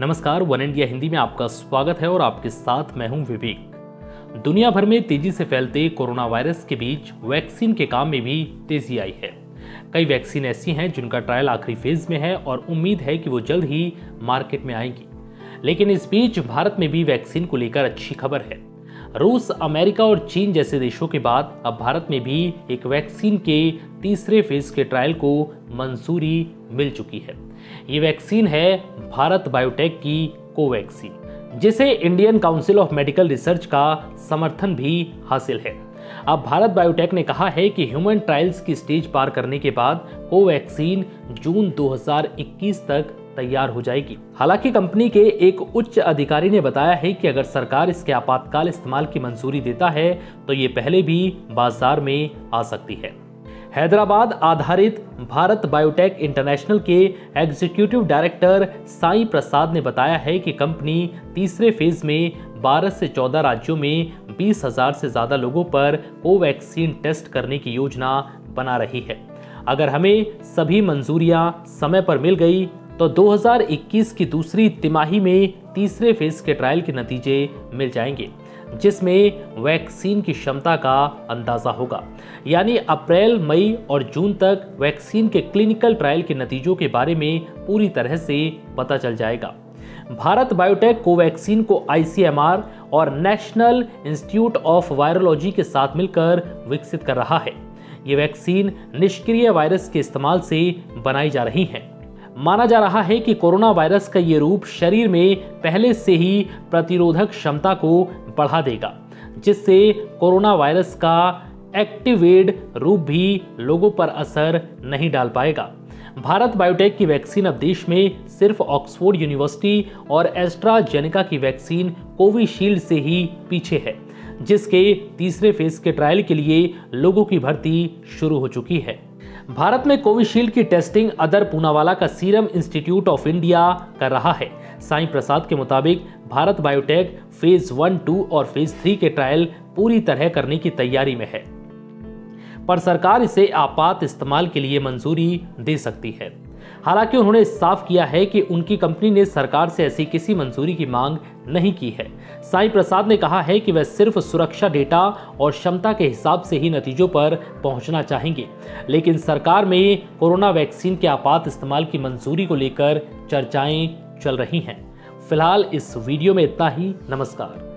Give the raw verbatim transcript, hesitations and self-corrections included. नमस्कार, one India Hindi में आपका स्वागत है और आपके साथ मैं हूं विवेक। दुनिया भर में तेजी से फैलते कोरोना वायरस के बीच वैक्सीन के काम में भी तेजी आई है। कई वैक्सीन ऐसी हैं जिनका ट्रायल आखिरी फेज में है और उम्मीद है कि वो जल्द ही मार्केट में आएंगी। लेकिन इस बीच भारत में भी वैक्सीन को लेकर अच्छी खबर है। रूस, अमेरिका और चीन जैसे देशों के बाद अब भारत में भी एक वैक्सीन के तीसरे फेज के ट्रायल को मंजूरी मिल चुकी है। ये वैक्सीन है भारत बायोटेक की कोवैक्सीन, जिसे Indian Council of Medical Research का समर्थन भी हासिल है। अब भारत बायोटेक ने कहा है कि ह्यूमन ट्रायल्स की स्टेज पार करने के बाद कोवैक्सीन जून दो हज़ार इक्कीस तक तैयार हो जाएगी। हालांकि कंपनी के एक उच्च अधिकारी ने बताया है कि अगर सरकार इसके आपातकाल इस्तेमाल की मंजूरी देता है तो ये पहले भी बाजार में आ सकती है। हैदराबाद आधारित भारत बायोटेक इंटरनेशनल के एग्जीक्यूटिव डायरेक्टर साईं प्रसाद ने बताया है कि कंपनी तीसरे फेज में बारह से चौदह राज्यों में बीस हज़ार से ज़्यादा लोगों पर कोवैक्सीन टेस्ट करने की योजना बना रही है। अगर हमें सभी मंजूरियां समय पर मिल गई तो दो हज़ार इक्कीस की दूसरी तिमाही में तीसरे फेज के ट्रायल के नतीजे मिल जाएंगे, जिसमें वैक्सीन की क्षमता का अंदाज़ा होगा। यानी अप्रैल, मई और जून तक वैक्सीन के क्लिनिकल ट्रायल के नतीजों के बारे में पूरी तरह से पता चल जाएगा। भारत बायोटेक कोवैक्सीन को आई सी एम आर और नेशनल इंस्टीट्यूट ऑफ वायरोलॉजी के साथ मिलकर विकसित कर रहा है। ये वैक्सीन निष्क्रिय वायरस के इस्तेमाल से बनाई जा रही हैं। माना जा रहा है कि कोरोना वायरस का ये रूप शरीर में पहले से ही प्रतिरोधक क्षमता को बढ़ा देगा, जिससे कोरोना वायरस का एक्टिवेड रूप भी लोगों पर असर नहीं डाल पाएगा। भारत बायोटेक की वैक्सीन अब देश में सिर्फ ऑक्सफोर्ड यूनिवर्सिटी और एस्ट्राजेनेका की वैक्सीन कोविशील्ड से ही पीछे है, जिसके तीसरे फेज के ट्रायल के लिए लोगों की भर्ती शुरू हो चुकी है। भारत में कोविशील्ड की टेस्टिंग अदर पूनावाला का सीरम इंस्टीट्यूट ऑफ इंडिया कर रहा है। साईं प्रसाद के मुताबिक Bharat Biotech phase one, two और फेज थ्री के ट्रायल पूरी तरह करने की तैयारी में है, पर सरकार इसे आपात इस्तेमाल के लिए मंजूरी दे सकती है। हालांकि उन्होंने साफ किया है कि उनकी कंपनी ने सरकार से ऐसी किसी मंजूरी की मांग नहीं की है। साईं प्रसाद ने कहा है कि वह सिर्फ सुरक्षा डेटा और क्षमता के हिसाब से ही नतीजों पर पहुंचना चाहेंगे, लेकिन सरकार में कोरोना वैक्सीन के आपात इस्तेमाल की मंजूरी को लेकर चर्चाएं चल रही हैं। फिलहाल इस वीडियो में इतना ही। नमस्कार।